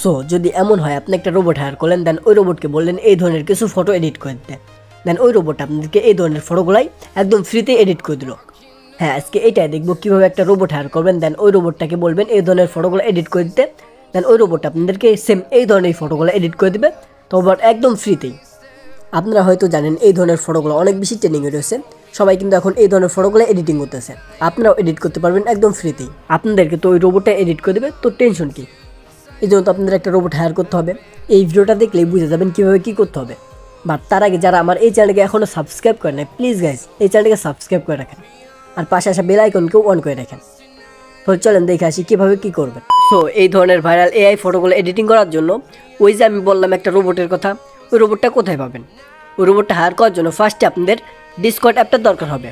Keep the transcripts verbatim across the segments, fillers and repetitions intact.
So যদি এমন হয় আপনি একটা রোবট হায়ার করলেন, দেন ওই রোবটকে বললেন এই ধরনের কিছু ফটো এডিট করে দিতে, দেন ওই রোবটটা আপনাদেরকে এই ধরনের ফটোগুলাই একদম ফ্রিতে এডিট করে দিল। হ্যাঁ, আজকে এটাই দেখবো কীভাবে একটা রোবট হায়ার করবেন, দেন ওই রোবটটাকে বলবেন এই ধরনের ফটোগুলো এডিট করে দিতে, দেন ওই রোবটটা আপনাদেরকে সেম এই ধরনের ফটোগুলো এডিট করে দেবে, তো একদম ফ্রিতেই। আপনারা হয়তো জানেন এই ধরনের ফটোগুলো অনেক বেশি ট্রেনিংয়ে রয়েছে, সবাই কিন্তু এখন এই ধরনের ফটোগুলো এডিটিং করতেছে, আপনারাও এডিট করতে পারবেন একদম ফ্রিতেই। আপনাদেরকে তো ওই রোবটটা এডিট করে দেবে, তো টেনশন কী। এই জন্য তো আপনাদের একটা রোবট হায়ার করতে হবে। এই ভিডিওটা দেখলেই বুঝে যাবেন কীভাবে কী করতে হবে। বাট তার আগে যারা আমার এই চ্যানেলকে এখনও সাবস্ক্রাইব করে নেয়, প্লিজ গাইজ এই চ্যানেলকে সাবস্ক্রাইব করে রাখেন আর পাশে আসা বেল আইকনকেও অন করে রাখেন। তো চলেন দেখে আসি কীভাবে কী করবেন। সো এই ধরনের ভাইরাল এআই ফটোগুলো এডিটিং করার জন্য ওই যে আমি বললাম একটা রোবটের কথা, ওই রোবটটা কোথায় পাবেন? ওই রোবটটা হায়ার করার জন্য ফার্স্টে আপনাদের ডিসকর্ড অ্যাপটা দরকার হবে।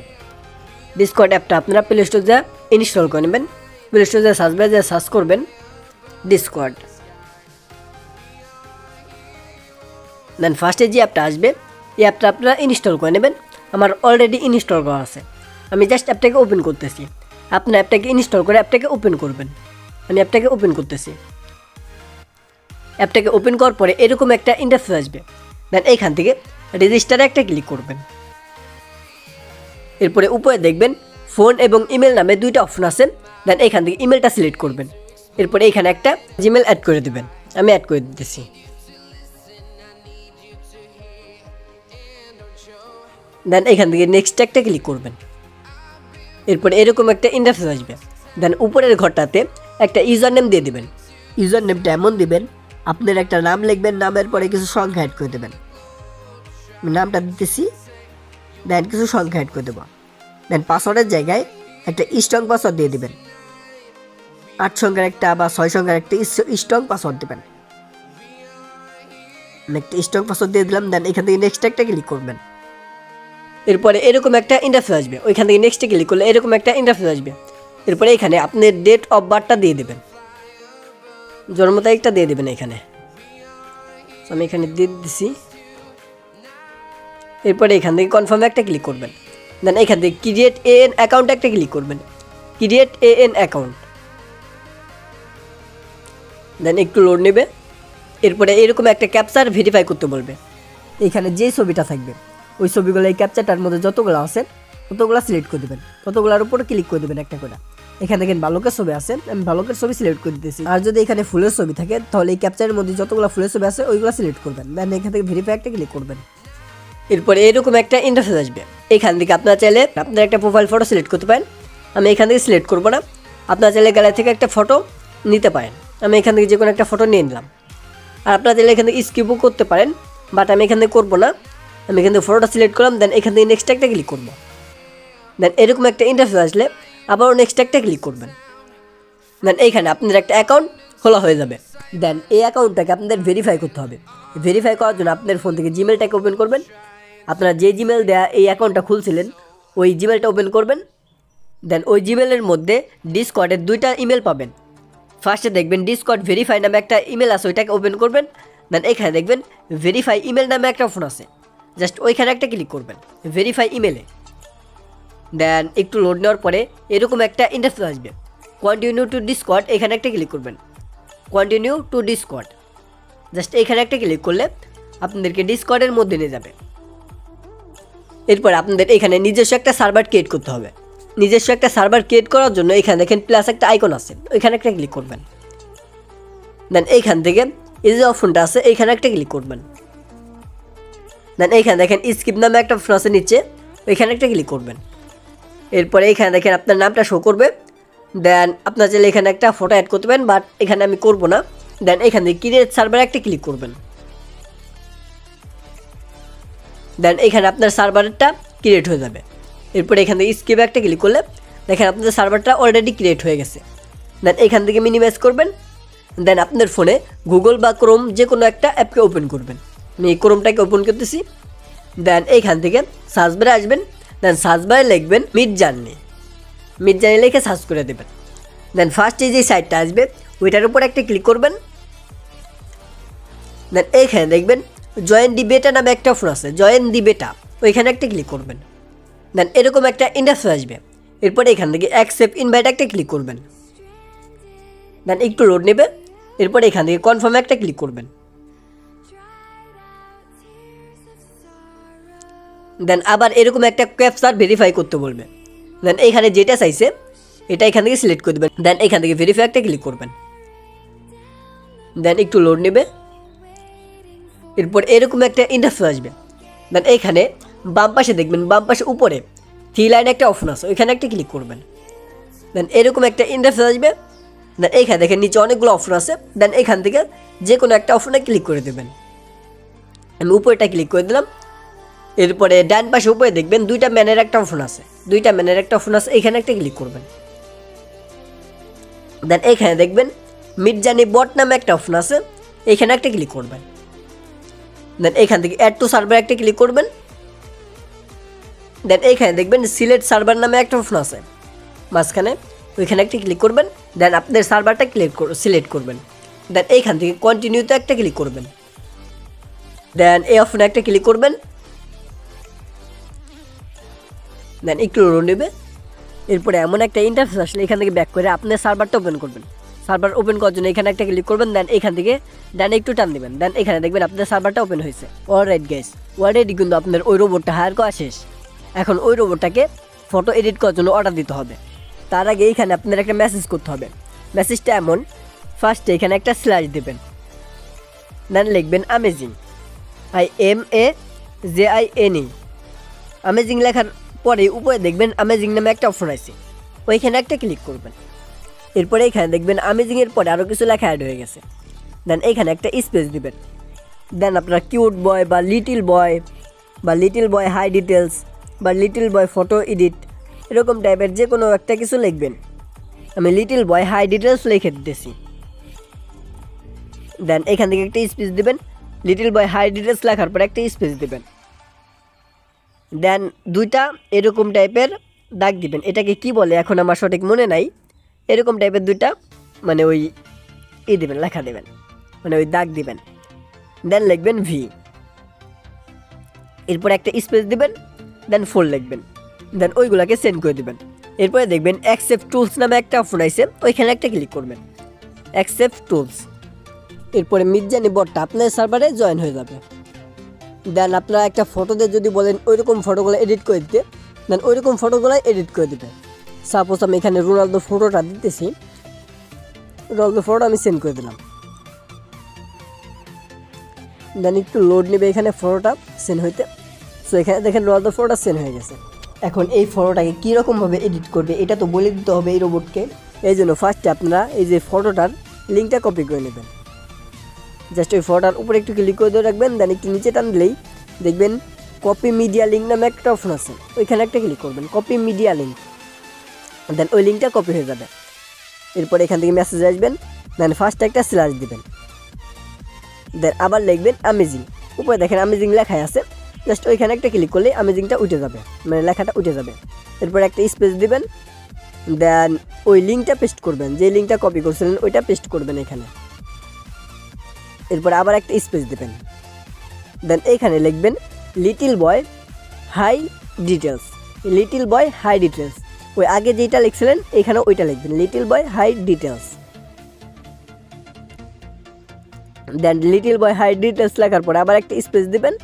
ডিসকর্ড অ্যাপটা আপনারা প্লে স্টোর যা ইনস্টল করে নেবেন, প্লে স্টোর যা সার্চ বারে যা সার্চ করবেন ডিসকর্ড, দেন ফার্স্টে যে অ্যাপটা আসবে এই অ্যাপটা আপনারা ইনস্টল করে নেবেন। আমার অলরেডি ইনস্টল করা আছে, আমি জাস্ট অ্যাপটাকে ওপেন করতেছি। আপনার অ্যাপটাকে ইনস্টল করে অ্যাপটাকে ওপেন করবেন, আমি অ্যাপটাকে ওপেন করতেছি। অ্যাপটাকে ওপেন করার পরে এরকম একটা ইন্টারফেস আসবে, দেন এইখান থেকে রেজিস্টারে একটা ক্লিক করবেন। এরপরে উপরে দেখবেন ফোন এবং ইমেল নামে দুইটা অপশন আছে, দেন এইখান থেকে ইমেলটা সিলেক্ট করবেন। এরপরে এইখানে একটা জিমেল অ্যাড করে দেবেন, আমি অ্যাড করে দিতেছি। দেন এইখান থেকে নেক্সট একটা ক্লিক করবেন। এরপরে এরকম একটা ইন্টারফেস আসবে, দেন উপরের ঘরটাতে একটা ইউজার নেম দিয়ে দেবেন। ইউজার নেমটা এমন দেবেন, আপনার একটা নাম লিখবেন, নামের পরে কিছু সংখ্যা অ্যাড করে দেবেন। নামটা দিতেছি, দেন কিছু সংখ্যা অ্যাড করে দেবো। দেন পাসওয়ার্ডের জায়গায় একটা স্ট্রং পাসওয়ার্ড দিয়ে দেবেন, আট সংখ্যার একটা বা ছয় সংখ্যার একটা স্ট্রং পাসওয়ার্ড দেবেন। একটা স্ট্রং পাসওয়ার্ড দিয়ে দিলাম, দেন এখান থেকে নেক্সট একটা ক্লিক করবেন। এরপরে এরকম একটা ইন্টারফেস আসবে, ওইখান থেকে নেক্সটে ক্লিক করলে এরকম একটা ইন্টারফেস আসবে। এরপরে এখানে আপনি ডেট অফ বার্থটা দিয়ে দেবেন, জন্ম তারিখটা দিয়ে দেবেন এখানে, আমি এখানে দিয়ে দিচ্ছি। এরপরে এখান থেকে কনফার্ম একটা ক্লিক করবেন, দেন এখান থেকে ক্রিয়েট এ এন অ্যাকাউন্ট একটা ক্লিক করবেন, create an account, then একটু লোড নেবে। এরপরে এরকম একটা ক্যাপচার ভেরিফাই করতে বলবে, এখানে যে ছবিটা থাকবে ওই ছবিগুলো এই ক্যাপচারটার মধ্যে যতগুলো আছে ততগুলো সিলেক্ট করে দেবেন, ততগুলোর উপরে ক্লিক করে দেবেন একটা করে। এখানে দেখেন বালকের ছবি আছে, আমি বালকের ছবি সিলেক্ট করে দিতেছি। আর যদি এখানে ফুলের ছবি থাকে তাহলে এই ক্যাপচারের মধ্যে যতগুলো ফুলের ছবি আছে ওইগুলো সিলেক্ট করবেন, দেন এখান থেকে ভেরিফাই একটা ক্লিক করবেন। এরপরে এরকম একটা ইন্টারফেস আসবে, এখান থেকে আপনারা চাইলে আপনার একটা প্রোফাইল ফটো সিলেক্ট করতে পারেন, আমি এখান থেকে সিলেক্ট করবো না। আপনারা চাইলে গ্যালারি থেকে একটা ফটো নিতে পারেন, আমি এখান থেকে যে কোনো একটা ফটো নিয়ে নিলাম। আর আপনারা চাইলে এখান থেকে স্কিপও করতে পারেন, বাট আমি এখান থেকে করবো না, আমি এখান থেকে ফটোটা সিলেক্ট করলাম, দেন এখান থেকে নেক্সট একটা ক্লিক করবো। দেন এরকম একটা ইন্টারফেস আসলে আবারও নেক্সট একটা ক্লিক করবেন, দেন এইখানে আপনাদের একটা অ্যাকাউন্ট খোলা হয়ে যাবে। দেন এই অ্যাকাউন্টটাকে আপনাদের ভেরিফাই করতে হবে। ভেরিফাই করার জন্য আপনাদের ফোন থেকে জিমেলটাকে ওপেন করবেন, আপনারা যে জিমেল দেয়া এই অ্যাকাউন্টটা খুলছিলেন ওই জিমেলটা ওপেন করবেন। দেন ওই জিমেলের মধ্যে ডিসকর্ডের দুইটা ইমেল পাবেন, ফার্স্টে দেখবেন ডিসকর্ড ভেরিফাই নামে একটা ইমেল আছে, ওইটাকে ওপেন করবেন। দেন এখানে দেখবেন ভেরিফাই ইমেল নামে একটা অপশন আছে, জাস্ট ওইখানে একটা ক্লিক করবেন ভেরিফাই ইমেলে। দেন একটু লোড নেওয়ার পরে এরকম একটা ইন্টারফেস আসবে, কন্টিনিউ টু ডিসকর্ড, এখানে একটা ক্লিক করবেন, কন্টিনিউ টু ডিসকর্ড, জাস্ট এখানে একটা ক্লিক করলে আপনাদেরকে ডিসকর্ডের মধ্যে নিয়ে যাবে। এরপর আপনাদের এখানে নিজস্ব একটা সার্ভার ক্রিয়েট করতে হবে। নিজস্ব একটা সার্ভার ক্রিয়েট করার জন্য এখানে দেখেন প্লাস একটা আইকন আছে, ওইখানে একটা ক্লিক করবেন। দেন এইখান থেকে এই যে অপশনটা আছে এইখানে একটা ক্লিক করবেন। দেন এইখানে দেখেন স্কিপ নামে একটা অপশন আছে নিচে, ওইখানে একটা ক্লিক করবেন। এরপরে এইখানে দেখেন আপনার নামটা শো করবে, দেন আপনার চাইলে এখানে একটা ফটো অ্যাড করতে পারেন, বাট এখানে আমি করব না। দেন এখান থেকে ক্রিয়েট সার্ভারে একটা ক্লিক করবেন, দেন এখানে আপনার সার্ভারটা ক্রিয়েট হয়ে যাবে। এরপরে এখান থেকে স্কিপ একটা ক্লিক করলে দেখেন আপনাদের সার্ভারটা অলরেডি ক্রিয়েট হয়ে গেছে। দেন এখান থেকে মিনিমাইজ করবেন, দেন আপনার ফোনে গুগল বা ক্রোম যে কোনো একটা অ্যাপকে ওপেন করবেন, আমি এই ক্রোমটাকে ওপেন করতেছি। দেন এইখান থেকে সার্চ বারে আসবেন, দেন সার্চ বারে লিখবেন মিড জার্নি, মিড জার্নি লিখে সার্চ করে দেবেন। দেন ফার্স্টে যে সাইটটা আসবে ওইটার উপর একটা ক্লিক করবেন। দেন এইখানে দেখবেন জয়েন দি বেটা নামে একটা অপশন আছে, জয়েন দি বেটা, ওইখানে একটা ক্লিক করবেন। দেন এরকম একটা ইন্টারফেস আসবে, এরপরে এখান থেকে অ্যাকসেপ্ট ইনভাইট একটা ক্লিক করবেন। দেন একটু লোড নেবে, এরপর এখান থেকে কনফার্মে একটা ক্লিক করবেন। দেন আবার এরকম একটা ক্যাপচা ভেরিফাই করতে বলবে। দেন এখানে যেটা চাইছে এটা এখান থেকে সিলেক্ট করে দেবেন। দেন এখান থেকে ভেরিফাই একটা ক্লিক করবেন। দেন একটু লোড নেবে। এরপর এরকম একটা ইন্টারফেস আসবে। দেন এখানে বাম পাশে দেখবেন, বাম পাশে উপরে থ্রি লাইন একটা অপশন আছে, ওইখানে একটা ক্লিক করবেন। দেন এরকম একটা ইন্টারফেস আসবে। দেন এইখানে দেখেন নিচে অনেকগুলো অপশন আছে। দেন এখান থেকে যে কোনো একটা অপশনে ক্লিক করে দেবেন। আমি উপরেটা ক্লিক করে দিলাম। এরপরে ডান পাশে উপরে দেখবেন দুইটা ম্যানের একটা অপশন আছে, দুইটা ম্যানের একটা অপশন আছে, এখানে একটা ক্লিক করবেন। দেন এইখানে দেখবেন মিডজার্নি বট নামে একটা অপশন আছে, এখানে একটা ক্লিক করবেন। দেন এখান থেকে অ্যাড টু সার্ভার একটা ক্লিক করবেন। দেন এইখানে দেখবেন সিলেক্ট সার্ভার নামে একটা অপশন আছে মাঝখানে, ওইখানে একটা ক্লিক করবেন। দেন আপনাদের সার্ভারটা ক্লিক সিলেক্ট করবেন। দেন এইখান থেকে কন্টিনিউতে একটা ক্লিক করবেন। দেন এই অপশনে একটা ক্লিক করবেন। দেন একটু লোড নেবে। এরপরে এমন একটা ইন্টারফেস আসলে এখান থেকে ব্যাক করে আপনার সার্ভারটা ওপেন করবেন। সার্ভার ওপেন করার জন্য এখানে একটা ক্লিক করবেন। দেন এখান থেকে ডানে একটু টান দেবেন। দেন এখানে দেখবেন আপনাদের সার্ভারটা ওপেন হয়েছে। অলরাইট গাইস, অলরেডি কিন্তু আপনাদের ওই রোবটটা হায়ার করা শেষ। এখন ওই রোবটটাকে ফটো এডিট করার জন্য অর্ডার দিতে হবে। তার আগে এখানে আপনাদের একটা মেসেজ করতে হবে। মেসেজটা এমন, ফার্স্টে এখানে একটা স্ল্যাশ দেবেন। দেন লিখবেন amazing, I M A J I N E, amazing লেখার পরে উপরে দেখবেন অ্যামেজিং নামে একটা অপশন আছে, ওইখানে একটা ক্লিক করবেন। এরপরে এখানে দেখবেন অ্যামেজিংয়ের পরে আরও কিছু লেখা অ্যাড হয়ে গেছে। দেন এখানে একটা স্পেস দিবেন। দেন আপনার কিউট বয় বা লিটিল বয় বা লিটিল বয় হাই ডিটেলস বা লিটিল বয় ফটো এডিট, এরকম টাইপের যে কোনো একটা কিছু লিখবেন। আমি লিটিল বয় হাই ডিটেলস লিখে দিতেছি। দেন এখান থেকে একটা স্পেস দিবেন। লিটিল বয় হাই ডিটেলস লেখার পরে একটা স্পেস দিবেন। দেন দুইটা এরকম টাইপের দাগ দিবেন, এটাকে কি বলে এখন আমার সঠিক মনে নাই। এরকম টাইপের দুইটা মানে ওই ই দেবেন, লেখা দেবেন, মানে ওই দাগ দিবেন। দেন লিখবেন ভি, এরপর একটা স্পেস দিবেন। দেন ফোর লিখবেন। দেন ওইগুলোকে সেন্ড করে দেবেন। এরপরে দেখবেন অ্যাকসেপ্ট টুলস নামে একটা অপশন আছে, ওইখানে একটা ক্লিক করবেন, অ্যাকসেপ্ট টুলস। এরপরে মিডজার্নি বটটা আপনার সার্ভারে জয়েন হয়ে যাবে। দেন আপনারা একটা ফটোতে যদি বলেন ওইরকম ফটোগুলো এডিট করে দিতে, দেন ওইরকম ফটোগুলো এডিট করে দেবেন। সাপোজ আমি এখানে রোনালদো ফটোটা দিতেছি, রোনালদো ফটো আমি সেন্ড করে দিলাম। দেন একটু লোড নেবে এখানে ফটোটা সেন্ড হইতে। সো এখানে দেখেন রোনালদো ফটোটা সেন্ড হয়ে গেছে। এখন এই ফটোটাকে কীরকমভাবে এডিট করবে এটা তো বলে দিতে হবে এই রোবটকে। এই জন্য ফার্স্টে আপনারা এই যে ফটোটার লিঙ্কটা কপি করে নেবেন। জাস্ট ওই ফটোটার উপরে একটু ক্লিক করে রাখবেন। দেন একটু নিচে টান দিলেই দেখবেন কপি মিডিয়া লিঙ্ক নামে একটা অপশন আছে, ওইখানে একটা ক্লিক করবেন, কপি মিডিয়া লিঙ্ক। দেন ওই লিঙ্কটা কপি হয়ে যাবে। এরপর এখান থেকে মেসেজ আসবেন। দেন ফার্স্ট একটা স্ল্যাশ দেবেন। দেন আবার লিখবেন অ্যামেজিং, উপরে দেখেন অ্যামেজিং লেখায় আছে, জাস্ট ওইখানে একটা ক্লিক করলে অ্যামেজিংটা উঠে যাবে, মানে লেখাটা উঠে যাবে। এরপর একটা স্পেস দেবেন। দেন ওই লিঙ্কটা পেস্ট করবেন, যে লিঙ্কটা কপি করছিলেন ওইটা পেস্ট করবেন এখানে। এরপর আবার একটা স্পেস দেবেন। দেন এইখানে লিখবেন little boy high details, little boy high details, ওই আগে যেটা লিখছিলেন এখানে ওইটা লিখবেন, little boy high details. Then little boy high details লেখার পরে আবার একটা স্পেস দিবেন।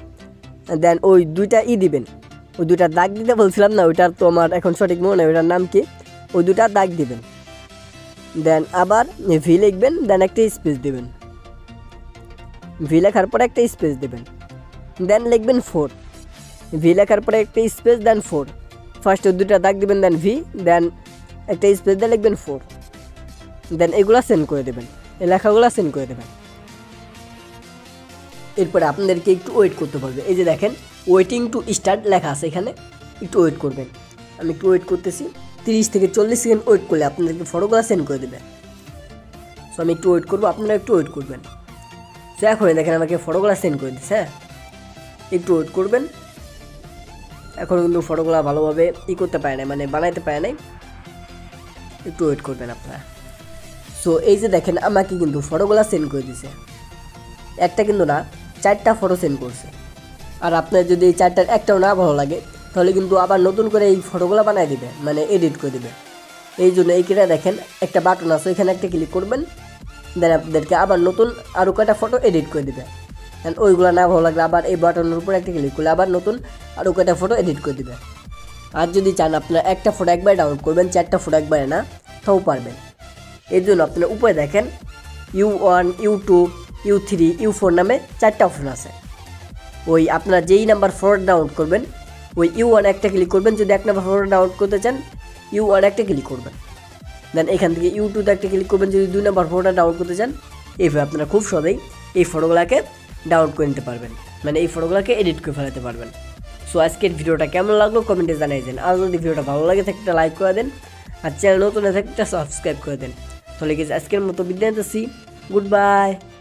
দেন ওই দুইটা ই দিবেন, ওই দুটা দাগ দিতে বলছিলাম না, ওইটার তো আমার এখন সঠিক মনে নেই ওইটার নাম কি, ওই দুটা দাগ দিবেন। দেন আবার ভি লিখবেন। দেন একটা স্পেস দিবেন, ভি লেখার পরে একটা স্পেস দিবেন। দেন লিখবেন ফোর, ভি লেখার পরে একটা স্পেস, দেন ফোর, ফার্স্টে দুটা দাগ দিবেন, দেন ভি, দেন একটা স্পেস দিয়ে লিখবেন ফোর। দেন এগুলো সেন্ড করে দেবেন, এই লেখাগুলো সেন্ড করে দেবেন। এরপরে আপনাদেরকে একটু ওয়েট করতে বলবে। এই যে দেখেন ওয়েটিং টু স্টার্ট লেখা আছে, এখানে একটু ওয়েট করবেন। আমি একটু ওয়েট করতেছি, তিরিশ থেকে চল্লিশ সেকেন্ড ওয়েট করলে আপনাদেরকে ফটোগুলো সেন্ড করে দেবে। সো আমি একটু ওয়েট করবো, আপনারা একটু ওয়েট করবেন। সো এখন দেখেন আমাকে ফটোগুলো সেন্ড করে দিচ্ছে। হ্যাঁ, একটু ওয়েট করবেন। এখন কিন্তু ফটোগুলো ভালোভাবে ই করতে পারে নাই, মানে বানাইতে পারে নাই, একটু ওয়েট করবেন আপনারা। সো এই যে দেখেন আমাকে কিন্তু ফটোগুলো সেন্ড করে দিছে, একটা কিন্তু না, চারটা ফটো সেন্ড করছে। আর আপনার যদি এই চারটার একটাও না ভালো লাগে তাহলে কিন্তু আবার নতুন করে এই ফটোগুলো বানাই দেবে, মানে এডিট করে দেবে। এই জন্য এইখানে দেখেন একটা বাটন আছে, এখানে একটা ক্লিক করবেন। then আপনাদেরকে আবার নতুন আর কয়টা ফটো এডিট করে দিবে এন্ড ওইগুলা না ভালো লাগলে আবার এই বাটনের উপর একটা ক্লিক করলে আবার নতুন আর কয়টা ফটো এডিট করে দিবে আর যদি চান আপনারা একটা ফটো একবার ডাউনলোড করবেন চারটা ফটো একবার না তাও পারবেন এর জন্য আপনারা উপরে দেখেন U one U two U three U four নামে চারটা অপশন আছে ওই আপনারা যেই নাম্বার ফটো ডাউনলোড করবেন ওই ইউ ওয়ান একটা ক্লিক করবেন যদি এক নাম্বার ফটো ডাউনলোড করতে চান ইউ ওয়ান একটা ক্লিক করবেন দেন এখান থেকে ইউ টু তে একটা ক্লিক করবেন যদি দুই নাম্বার ফটোটা ডাউনলোড করতে চান এইভাবে আপনারা খুব সহজেই এই ফটোগুলোকে ডাউনলোড করে নিতে পারবেন মানে এই ফটোগুলোকে এডিট করে ফেলাতে পারবেন সো আজকের ভিডিওটা কেমন লাগলো কমেন্টে জানিয়ে দেন আর যদি ভিডিওটা ভালো লাগে তাহলে একটা লাইক করে দেন আর চ্যানেল নতুন হলে একটা সাবস্ক্রাইব করে দেন তাহলে আজকের মতো বিদায় নিচ্ছি গুড বাই।